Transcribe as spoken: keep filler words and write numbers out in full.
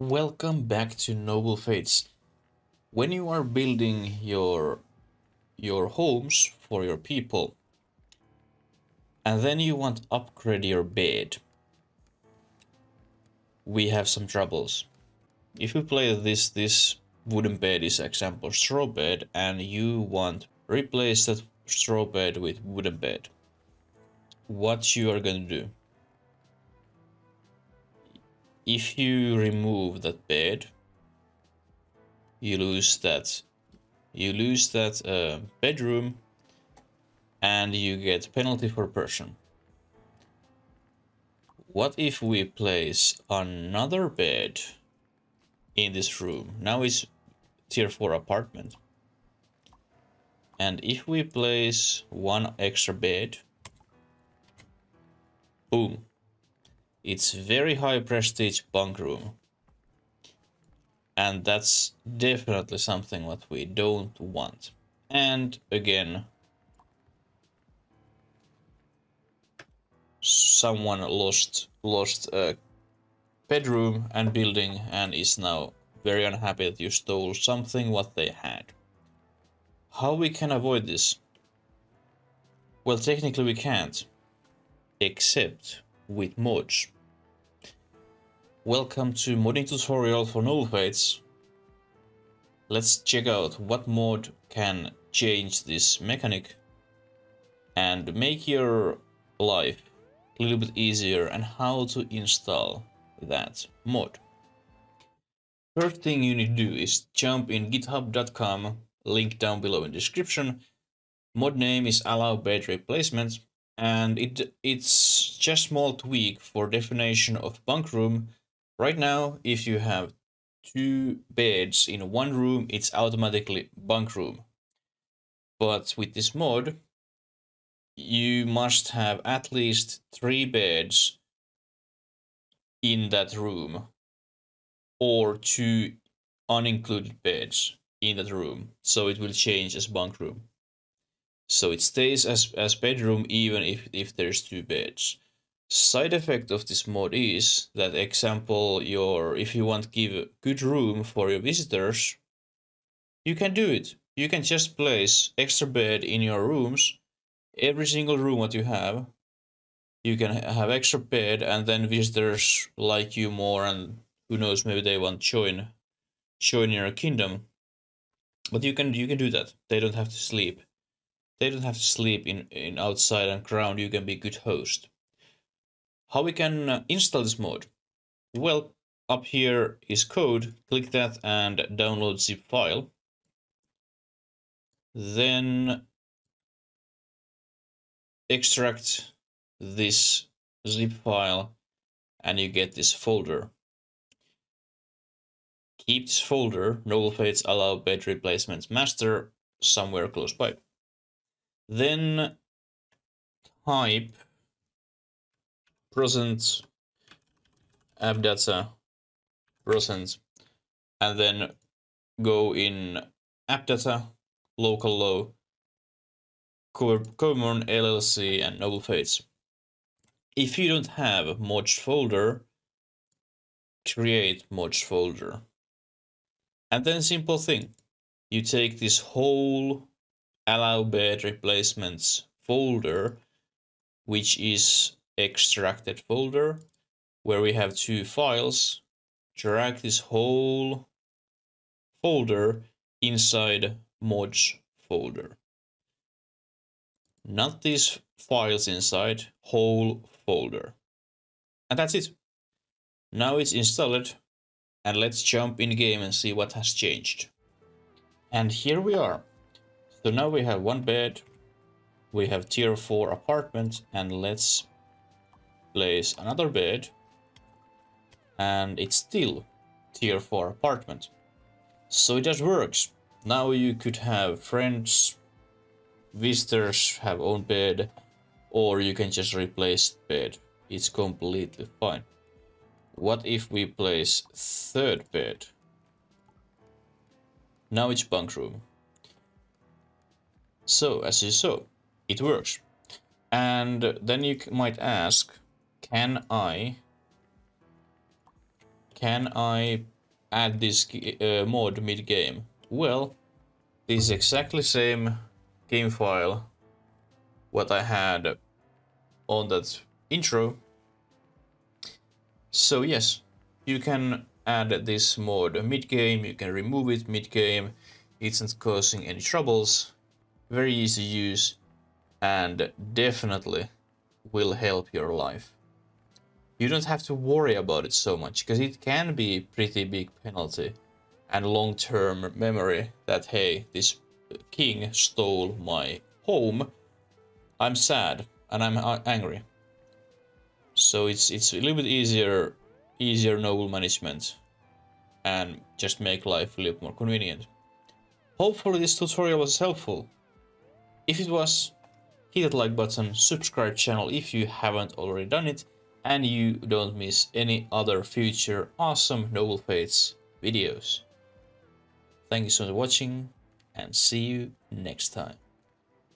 Welcome back to Noble Fates. When you are building your your homes for your people and then you want to upgrade your bed, we have some troubles. If you play this this wooden bed is example straw bed, and you want to replace that straw bed with wooden bed, what you are going to do? If you remove that bed, you lose that, you lose that uh, bedroom, and you get penalty for person. What if we place another bed in this room? Now it's tier four apartment. And if we place one extra bed, boom. It's very high prestige bunk room, and that's definitely something what we don't want. And again, someone lost lost a bedroom and building and is now very unhappy that you stole something what they had. How we can avoid this? Well, technically we can't, except with mods. Welcome to modding tutorial for Noble Fates. Let's check out what mod can change this mechanic and make your life a little bit easier, and how to install that mod. First thing you need to do is jump in github dot com, link down below in description. Mod name is allow bed replacement, and it it's just small tweak for definition of bunk room. Right now, if you have two beds in one room, it's automatically bunk room. But with this mod, you must have at least three beds in that room, or two unincluded beds in that room. So it will change as bunk room. So it stays as, as bedroom even if, if there's two beds. Side effect of this mod is that, example, your if you want to give good room for your visitors, you can do it. You can just place extra bed in your rooms. Every single room what you have, you can have extra bed, and then visitors like you more, and who knows, maybe they want to join join your kingdom. But you can you can do that. They don't have to sleep. They don't have to sleep in, in outside and ground. You can be a good host. How we can install this mod? Well, up here is code. Click that and download zip file. Then extract this zip file and you get this folder. Keep this folder, Noble Fates allow bed replacements master, somewhere close by. Then type percent app data percent, and then go in app data, local law, Corp common L L C, and Noble Fates. If you don't have a mods folder, create mods folder, and then simple thing, you take this whole allow bed replacements folder, which is extracted folder where we have two files, drag this whole folder inside mods folder. Not these files inside, whole folder. And that's it. Now it's installed, and let's jump in game and see what has changed. And here we are. So now we have one bed, we have tier four apartment, and let's place another bed, and it's still tier four apartment. So it just works. Now you could have friends, visitors have own bed, or you can just replace bed. It's completely fine. What if we place third bed? Now it's bunk room. So as you saw, it works. And then you might ask, Can I Can I add this uh, mod mid-game? Well, this is exactly same game file what I had on that intro. So yes, you can add this mod mid-game, you can remove it mid-game, it's not causing any troubles, very easy use, and definitely will help your life. You don't have to worry about it so much, because it can be a pretty big penalty and long-term memory that, hey, this king stole my home, I'm sad and I'm angry. So it's it's a little bit easier, easier noble management, and just make life a little more convenient. Hopefully this tutorial was helpful. If it was, hit that like button, subscribe channel if you haven't already done it, and you don't miss any other future awesome Noble Fates videos. Thank you so much for watching, and see you next time.